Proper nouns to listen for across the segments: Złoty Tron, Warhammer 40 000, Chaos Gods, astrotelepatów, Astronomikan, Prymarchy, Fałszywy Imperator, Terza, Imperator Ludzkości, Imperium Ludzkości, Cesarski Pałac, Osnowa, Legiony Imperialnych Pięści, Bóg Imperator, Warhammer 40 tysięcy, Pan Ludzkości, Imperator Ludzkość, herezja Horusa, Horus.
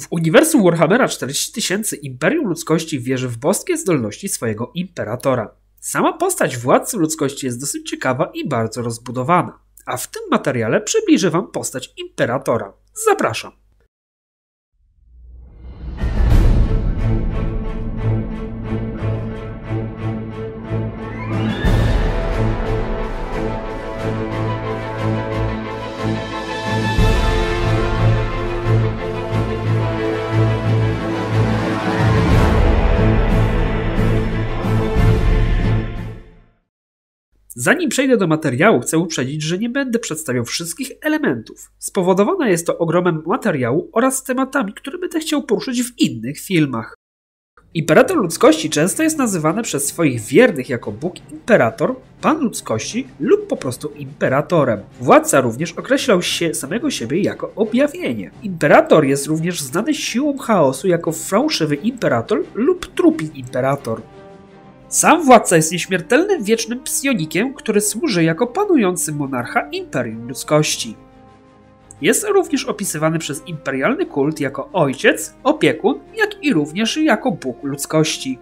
W uniwersum Warhammera 40 tysięcy Imperium Ludzkości wierzy w boskie zdolności swojego Imperatora. Sama postać władcy ludzkości jest dosyć ciekawa i bardzo rozbudowana, a w tym materiale przybliżę Wam postać Imperatora. Zapraszam! Zanim przejdę do materiału, chcę uprzedzić, że nie będę przedstawiał wszystkich elementów. Spowodowane jest to ogromem materiału oraz tematami, które będę chciał poruszyć w innych filmach. Imperator Ludzkości często jest nazywany przez swoich wiernych jako Bóg Imperator, Pan Ludzkości lub po prostu Imperatorem. Władca również określał się samego siebie jako objawienie. Imperator jest również znany siłą chaosu jako Fałszywy Imperator lub Trupi Imperator. Sam władca jest nieśmiertelnym, wiecznym psionikiem, który służy jako panujący monarcha Imperium Ludzkości. Jest również opisywany przez imperialny kult jako ojciec, opiekun, jak i również jako Bóg Ludzkości.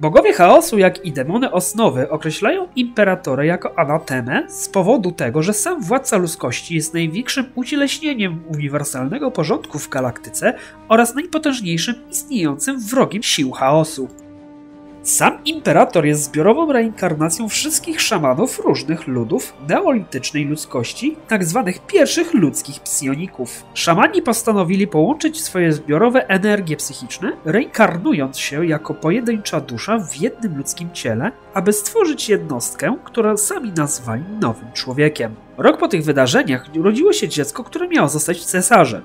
Bogowie chaosu, jak i demony Osnowy określają Imperatora jako anatemę z powodu tego, że sam władca ludzkości jest największym ucieleśnieniem uniwersalnego porządku w galaktyce oraz najpotężniejszym istniejącym wrogiem sił chaosu. Sam Imperator jest zbiorową reinkarnacją wszystkich szamanów różnych ludów neolitycznej ludzkości, tzw. pierwszych ludzkich psioników. Szamani postanowili połączyć swoje zbiorowe energie psychiczne, reinkarnując się jako pojedyncza dusza w jednym ludzkim ciele, aby stworzyć jednostkę, którą sami nazwali nowym człowiekiem. Rok po tych wydarzeniach urodziło się dziecko, które miało zostać cesarzem.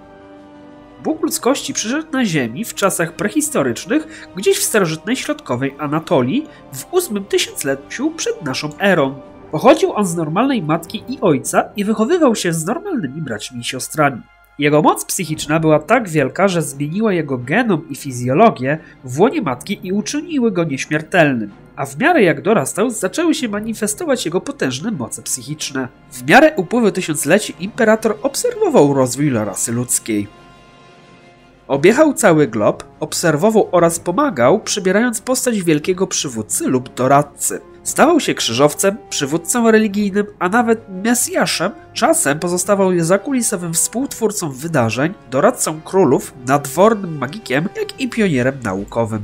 Bóg ludzkości przyszedł na Ziemi w czasach prehistorycznych, gdzieś w starożytnej środkowej Anatolii, w 8 tysiącleciu przed naszą erą. Pochodził on z normalnej matki i ojca i wychowywał się z normalnymi braćmi i siostrami. Jego moc psychiczna była tak wielka, że zmieniła jego genom i fizjologię w łonie matki i uczyniły go nieśmiertelnym, a w miarę jak dorastał, zaczęły się manifestować jego potężne moce psychiczne. W miarę upływu tysiącleci imperator obserwował rozwój rasy ludzkiej. Objechał cały glob, obserwował oraz pomagał, przybierając postać wielkiego przywódcy lub doradcy. Stawał się krzyżowcem, przywódcą religijnym, a nawet mesjaszem, czasem pozostawał zakulisowym współtwórcą wydarzeń, doradcą królów, nadwornym magikiem, jak i pionierem naukowym.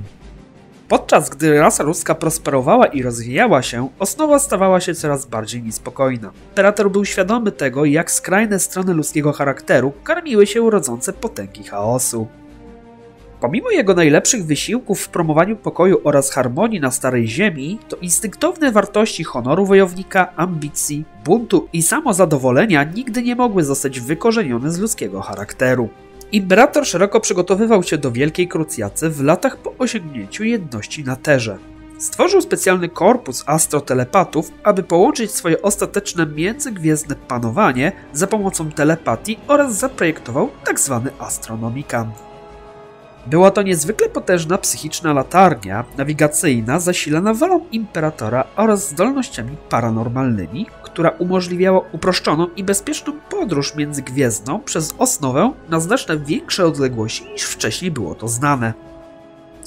Podczas gdy rasa ludzka prosperowała i rozwijała się, Osnowa stawała się coraz bardziej niespokojna. Imperator był świadomy tego, jak skrajne strony ludzkiego charakteru karmiły się rodzące potęgi chaosu. Pomimo jego najlepszych wysiłków w promowaniu pokoju oraz harmonii na Starej Ziemi, to instynktowne wartości honoru wojownika, ambicji, buntu i samozadowolenia nigdy nie mogły zostać wykorzenione z ludzkiego charakteru. Imperator szeroko przygotowywał się do Wielkiej Krucjaty w latach po osiągnięciu jedności na Terze. Stworzył specjalny korpus astrotelepatów, aby połączyć swoje ostateczne międzygwiezdne panowanie za pomocą telepatii oraz zaprojektował tzw. Astronomikan. Była to niezwykle potężna psychiczna latarnia nawigacyjna zasilana wolą Imperatora oraz zdolnościami paranormalnymi, która umożliwiała uproszczoną i bezpieczną podróż międzygwiezdną przez Osnowę na znacznie większe odległości niż wcześniej było to znane.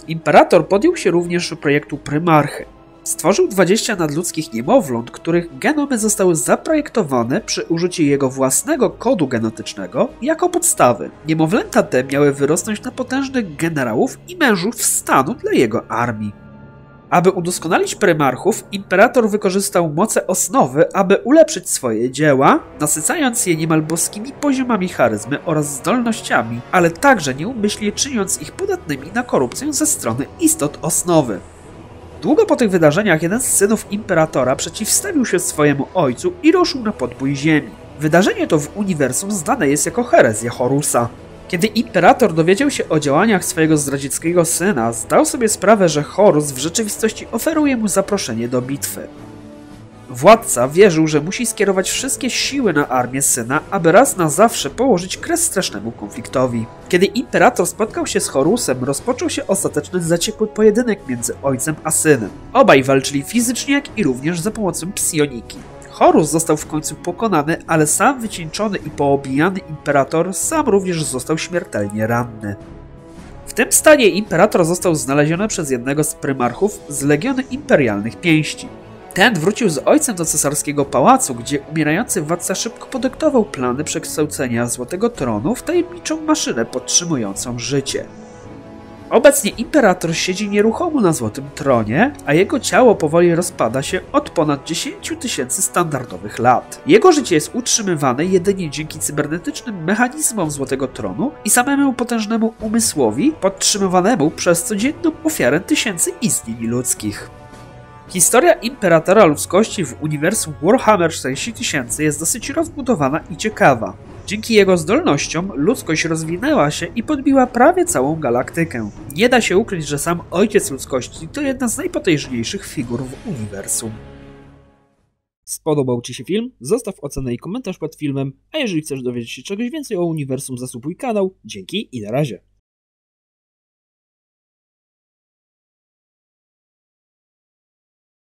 Imperator podjął się również projektu Prymarchy. Stworzył 20 nadludzkich niemowląt, których genomy zostały zaprojektowane przy użyciu jego własnego kodu genetycznego jako podstawy. Niemowlęta te miały wyrosnąć na potężnych generałów i mężów stanu dla jego armii. Aby udoskonalić prymarchów, imperator wykorzystał moce osnowy, aby ulepszyć swoje dzieła, nasycając je niemal boskimi poziomami charyzmy oraz zdolnościami, ale także nieumyślnie czyniąc ich podatnymi na korupcję ze strony istot osnowy. Długo po tych wydarzeniach jeden z synów imperatora przeciwstawił się swojemu ojcu i ruszył na podbój ziemi. Wydarzenie to w uniwersum znane jest jako herezja Horusa. Kiedy imperator dowiedział się o działaniach swojego zdradzieckiego syna, zdał sobie sprawę, że Horus w rzeczywistości oferuje mu zaproszenie do bitwy. Władca wierzył, że musi skierować wszystkie siły na armię syna, aby raz na zawsze położyć kres strasznemu konfliktowi. Kiedy imperator spotkał się z Horusem, rozpoczął się ostateczny zaciekły pojedynek między ojcem a synem. Obaj walczyli fizycznie, jak i również za pomocą psioniki. Horus został w końcu pokonany, ale sam wycieńczony i poobijany imperator sam również został śmiertelnie ranny. W tym stanie imperator został znaleziony przez jednego z prymarchów z Legiony Imperialnych Pięści. Ten wrócił z ojcem do Cesarskiego Pałacu, gdzie umierający władca szybko podyktował plany przekształcenia Złotego Tronu w tajemniczą maszynę podtrzymującą życie. Obecnie imperator siedzi nieruchomo na Złotym Tronie, a jego ciało powoli rozpada się od ponad 10 tysięcy standardowych lat. Jego życie jest utrzymywane jedynie dzięki cybernetycznym mechanizmom Złotego Tronu i samemu potężnemu umysłowi podtrzymywanemu przez codzienną ofiarę tysięcy istnień ludzkich. Historia Imperatora Ludzkości w uniwersum Warhammer 40 tysięcy jest dosyć rozbudowana i ciekawa. Dzięki jego zdolnościom ludzkość rozwinęła się i podbiła prawie całą galaktykę. Nie da się ukryć, że sam Ojciec Ludzkości to jedna z najpotężniejszych figur w uniwersum. Spodobał Ci się film? Zostaw ocenę i komentarz pod filmem, a jeżeli chcesz dowiedzieć się czegoś więcej o uniwersum, zasubskrybuj kanał. Dzięki i na razie.